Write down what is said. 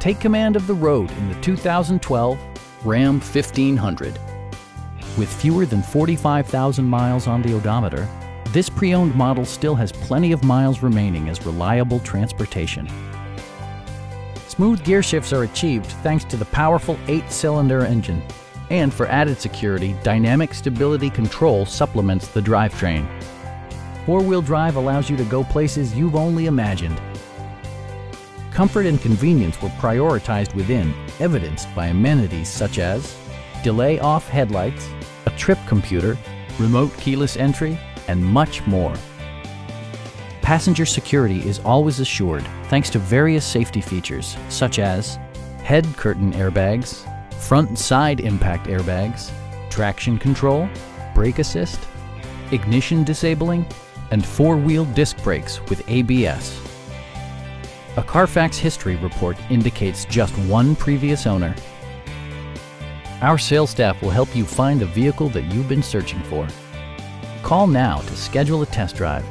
Take command of the road in the 2012 Ram 1500. With fewer than 45,000 miles on the odometer, this pre-owned model still has plenty of miles remaining as reliable transportation. Smooth gear shifts are achieved thanks to the powerful 8-cylinder engine. And for added security, dynamic stability control supplements the drivetrain. Four-wheel drive allows you to go places you've only imagined. Comfort and convenience were prioritized within, evidenced by amenities such as delay-off headlights, a trip computer, remote keyless entry, and much more. Passenger security is always assured thanks to various safety features such as head curtain airbags, front and side impact airbags, traction control, brake assist, ignition disabling, and four-wheel disc brakes with ABS. A Carfax history report indicates just one previous owner. Our sales staff will help you find the vehicle that you've been searching for. Call now to schedule a test drive.